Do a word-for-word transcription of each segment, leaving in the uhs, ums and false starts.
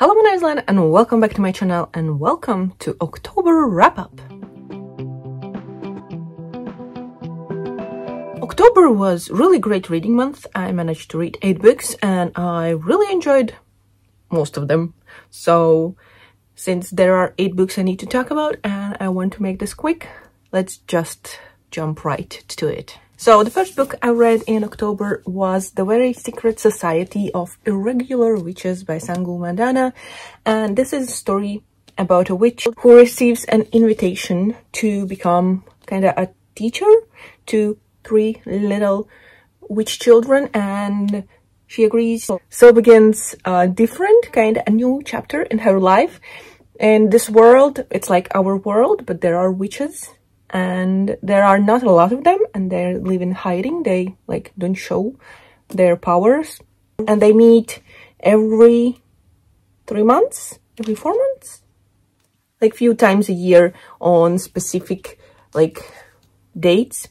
Hello Moon Island, and welcome back to my channel, and welcome to October wrap-up! October was really great reading month. I managed to read eight books and I really enjoyed most of them. So since there are eight books I need to talk about and I want to make this quick, let's just jump right to it. So the first book I read in October was The Very Secret Society of Irregular Witches by Sangu Mandana. And this is a story about a witch who receives an invitation to become kind of a teacher to three little witch children, and she agrees. So begins a different, kind of a new chapter in her life. And this world, it's like our world, but there are witches. And there are not a lot of them, and they live in hiding. They like don't show their powers, and they meet every three months, every four months, like few times a year on specific like dates.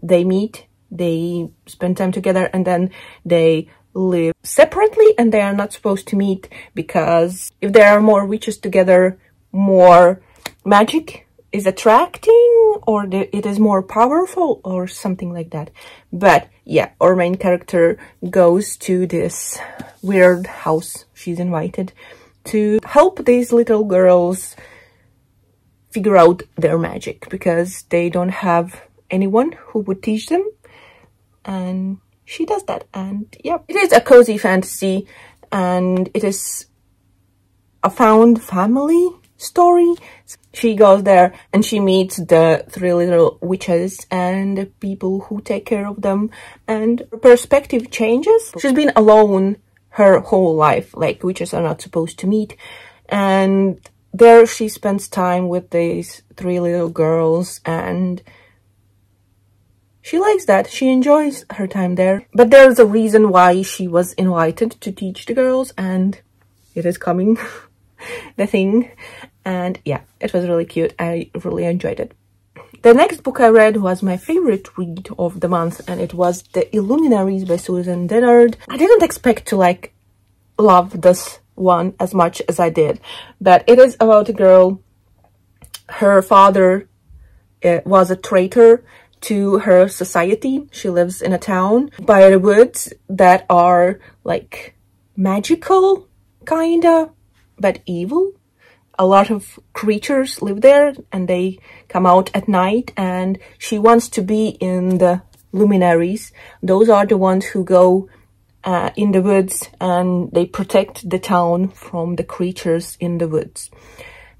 They meet, they spend time together, and then they live separately, and they are not supposed to meet because if there are more witches together, more magic is attracting, or the, it is more powerful or something like that. But yeah, our main character goes to this weird house she's invited to help these little girls figure out their magic because they don't have anyone who would teach them, and she does that. And yeah, it is a cozy fantasy, and it is a found family story. She goes there and she meets the three little witches and the people who take care of them, and her perspective changes. She's been alone her whole life, like witches are not supposed to meet, and there she spends time with these three little girls, and she likes that. She enjoys her time there. But there's a reason why she was invited to teach the girls, and it is coming. The thing. And yeah, it was really cute. I really enjoyed it. The next book I read was my favorite read of the month, and it was The Luminaries by Susan Dennard. I didn't expect to like love this one as much as I did, but it is about a girl. Her father uh, was a traitor to her society. She lives in a town by the woods that are like magical kinda, but evil. A lot of creatures live there, and they come out at night, and she wants to be in the luminaries. Those are the ones who go uh, in the woods, and they protect the town from the creatures in the woods.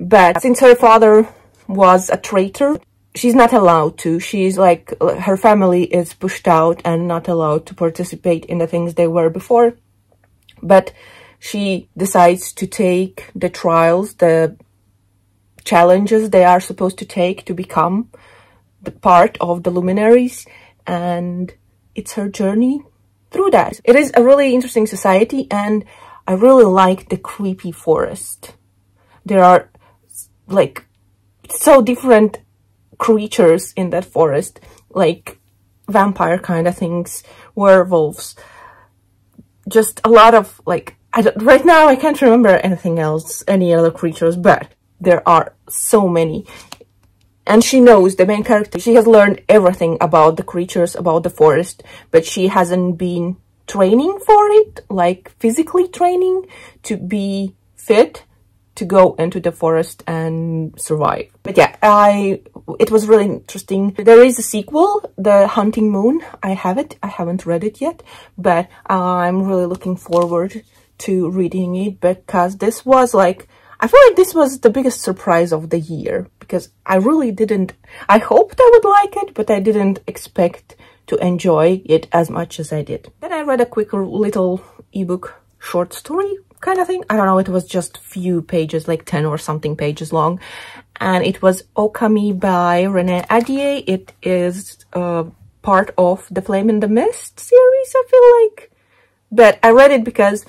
But since her father was a traitor, she's not allowed to. She's like, her family is pushed out and not allowed to participate in the things they were before. But she decides to take the trials, the challenges they are supposed to take to become the part of the luminaries, and it's her journey through that. It is a really interesting society, and I really like the creepy forest. There are like so different creatures in that forest, like vampire kind of things, werewolves, just a lot of like, I don't, right now I can't remember anything else, any other creatures, but there are so many. And she knows, the main character, she has learned everything about the creatures, about the forest, but she hasn't been training for it, like physically training to be fit to go into the forest and survive. But yeah, I it was really interesting. There is a sequel, The Hunting Moon. I have it. I haven't read it yet, but I'm really looking forward to reading it, because this was like, I feel like this was the biggest surprise of the year, because I really didn't, I hoped I would like it, but I didn't expect to enjoy it as much as I did. Then I read a quick little ebook short story kind of thing. I don't know, it was just few pages, like ten or something pages long, and it was Ōkami by Renee Ahdieh. It is uh, part of the Flame in the Mist series, I feel like, but I read it because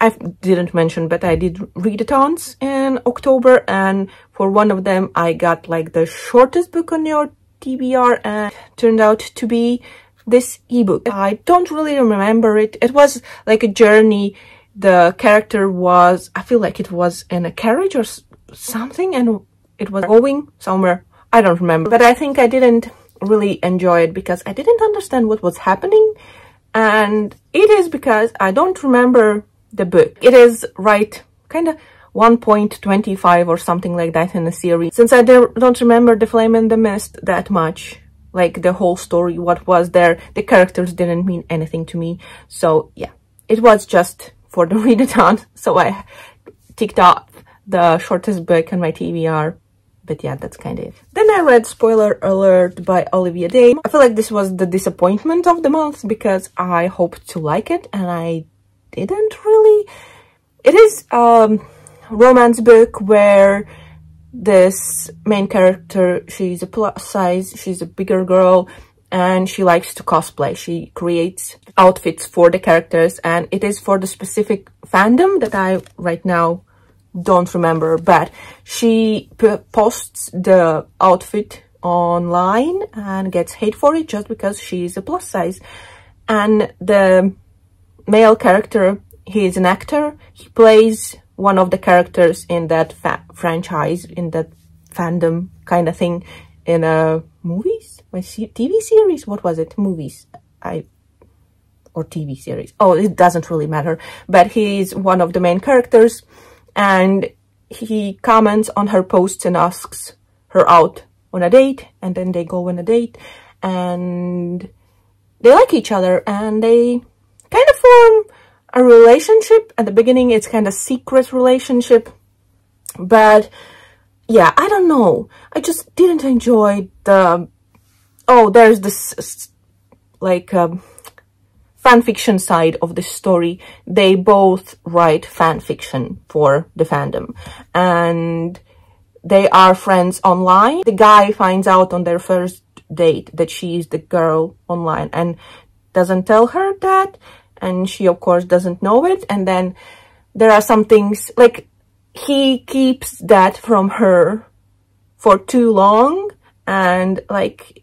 I didn't mention, but I did readathons in October, and for one of them I got like the shortest book on your T B R, and it turned out to be this ebook. I don't really remember it. It was like a journey the character was, I feel like it was in a carriage or something, and it was going somewhere. I don't remember, but I think I didn't really enjoy it because I didn't understand what was happening. And it is because I don't remember the book. It is right kind of one point two five or something like that in the series. Since I don't remember the Flame in the Mist that much, like the whole story, what was there, the characters didn't mean anything to me. So yeah, it was just for the readathon. So I ticked off the shortest book on my T B R. But yeah, that's kind of it. Then I read Spoiler Alert by Olivia Dade. I feel like this was the disappointment of the month because I hoped to like it and I didn't really. It is um romance book where this main character, she's a plus size, she's a bigger girl, and she likes to cosplay. She creates outfits for the characters, and it is for the specific fandom that I right now don't remember, but she p posts the outfit online and gets hate for it just because she's a plus size. And the male character, he is an actor, he plays one of the characters in that fa franchise, in that fandom kind of thing, in a movies, my T V series, what was it, movies, I or T V series, oh, it doesn't really matter. But he is one of the main characters, and he comments on her posts and asks her out on a date, and then they go on a date, and they like each other, and they kind of form a relationship. At the beginning it's kind of secret relationship, but yeah, I don't know, I just didn't enjoy the, oh, there's this like um, fan fiction side of the story. They both write fan fiction for the fandom, and they are friends online. The guy finds out on their first date that she is the girl online and doesn't tell her that, and she of course doesn't know it. And then there are some things, like he keeps that from her for too long, and like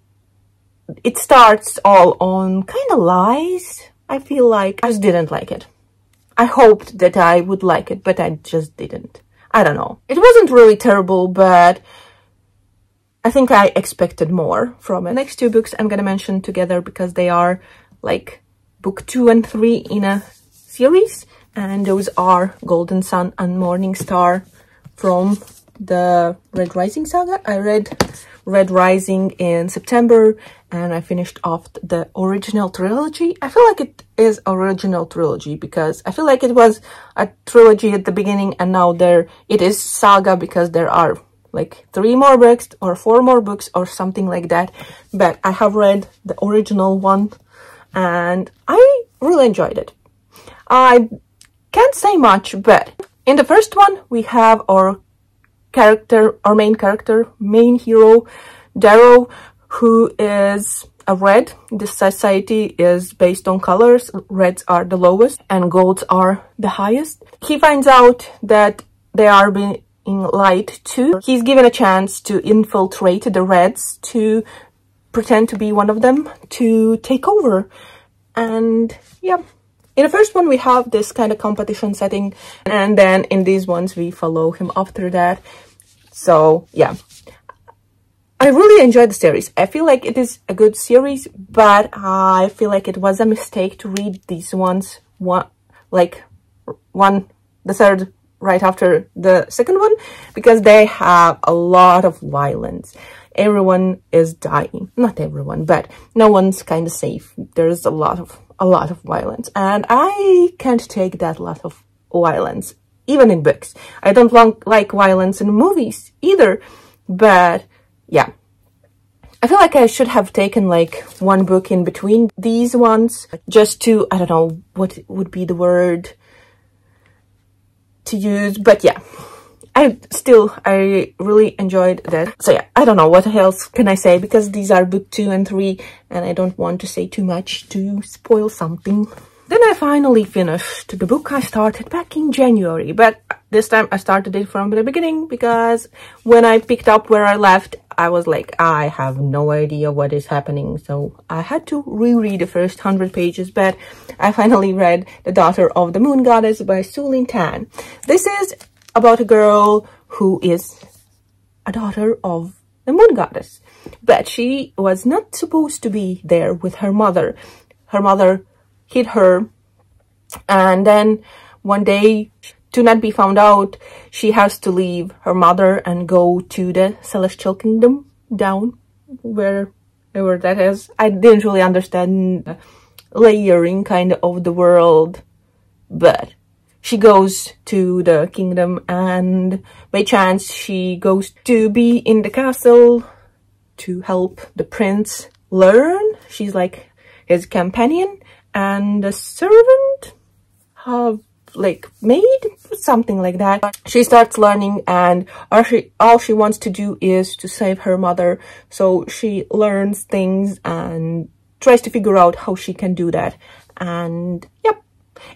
it starts all on kind of lies. I feel like I just didn't like it. I hoped that I would like it, but I just didn't. I don't know, it wasn't really terrible, but I think I expected more from it. The next two books I'm gonna mention together because they are like book two and three in a series, and those are Golden Son and Morning Star from the Red Rising saga. I read Red Rising in September, and I finished off the original trilogy. I feel like it is original trilogy because I feel like it was a trilogy at the beginning, and now there it is saga because there are like three more books or four more books or something like that. But I have read the original one, and I really enjoyed it. I can't say much, but in the first one we have our character, our main character, main hero, Darrow, who is a red. This society is based on colors. Reds are the lowest and golds are the highest. He finds out that they are being lied to. He's given a chance to infiltrate the reds, to pretend to be one of them, to take over. And yeah, in the first one we have this kind of competition setting, and then in these ones we follow him after that. So yeah, I really enjoyed the series. I feel like it is a good series, but I feel like it was a mistake to read these ones one like one the third right after the second one, because they have a lot of violence. Everyone is dying, not everyone, but no one's kind of safe. There's a lot of a lot of violence, and I can't take that lot of violence, even in books. I don't long, like violence in movies either, but yeah, I feel like I should have taken like one book in between these ones, just to, I don't know what would be the word to use, but yeah, I still, I really enjoyed that. So yeah, I don't know what else can I say, because these are book two and three, and I don't want to say too much to spoil something. Then I finally finished the book I started back in January, but this time I started it from the beginning, because when I picked up where I left, I was like, I have no idea what is happening. So I had to reread the first hundred pages, but I finally read The Daughter of the Moon Goddess by Sue Lynn Tan. This is about a girl who is a daughter of the moon goddess, but she was not supposed to be there with her mother. Her mother hid her, and then one day, to not be found out, she has to leave her mother and go to the celestial kingdom down, wherever that is. I didn't really understand the layering kind of the world, but she goes to the kingdom, and by chance she goes to be in the castle to help the prince learn. She's like his companion and a servant of like maid, something like that. She starts learning, and all she, all she wants to do is to save her mother. So she learns things and tries to figure out how she can do that. And yep,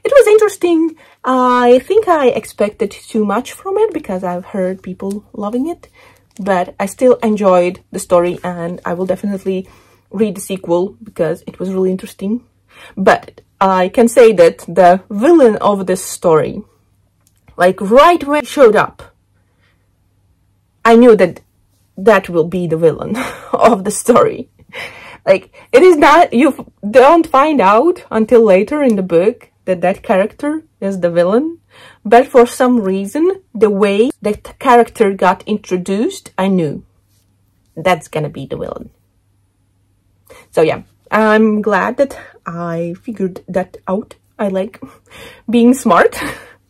it was interesting. I think I expected too much from it because I've heard people loving it, but I still enjoyed the story, and I will definitely read the sequel because it was really interesting. But I can say that the villain of this story, like right when he showed up, I knew that that will be the villain of the story. Like, it is not, you don't find out until later in the book that that character is the villain, but for some reason, the way that character got introduced, I knew that's gonna be the villain. So yeah, I'm glad that I figured that out. I like being smart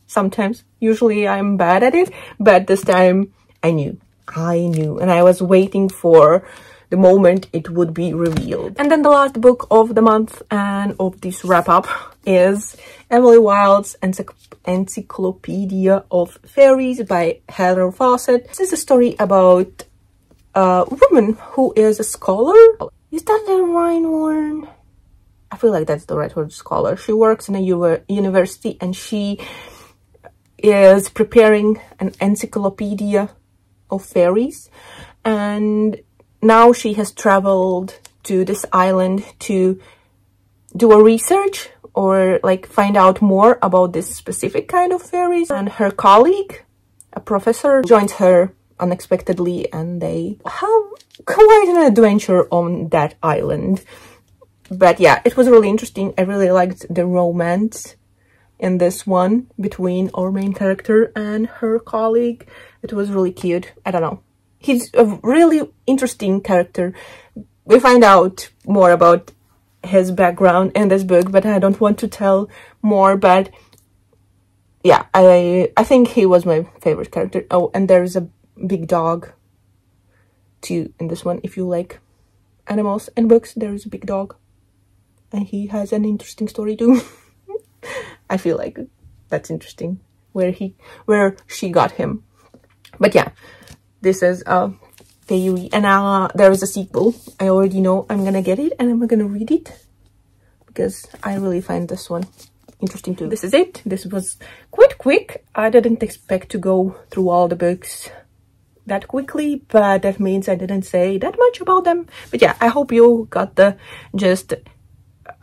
sometimes. Usually I'm bad at it, but this time I knew. I knew, and I was waiting for the moment it would be revealed. And then the last book of the month and of this wrap-up is Emily Wilde's Encycl Encyclopedia of Fairies by Heather Fawcett. This is a story about a woman who is a scholar. Is that the right word? I feel like that's the right word, scholar. She works in a U university, and she is preparing an encyclopedia of fairies. And now she has traveled to this island to do a research or like find out more about this specific kind of fairies. And her colleague, a professor, joins her unexpectedly, and they have quite an adventure on that island. But yeah, it was really interesting. I really liked the romance in this one between our main character and her colleague. It was really cute. I don't know, he's a really interesting character. We find out more about his background in this book, but I don't want to tell more. But yeah, I I think he was my favorite character. Oh, and there is a big dog too in this one. If you like animals and books, there is a big dog, and he has an interesting story too. I feel like that's interesting where he where she got him. But yeah, this is a fairy, and uh, there is a sequel. I already know I'm gonna get it, and I'm gonna read it because I really find this one interesting too. This is it. This was quite quick. I didn't expect to go through all the books that quickly, but that means I didn't say that much about them. But yeah, I hope you got the gist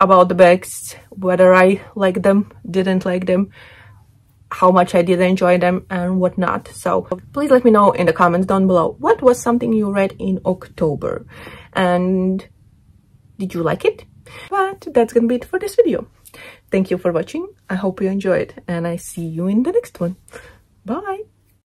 about the books, whether I liked them, didn't like them, how much I did enjoy them and whatnot. So please let me know in the comments down below, what was something you read in October, and did you like it? But that's gonna be it for this video. Thank you for watching. I hope you enjoyed, and I see you in the next one. Bye.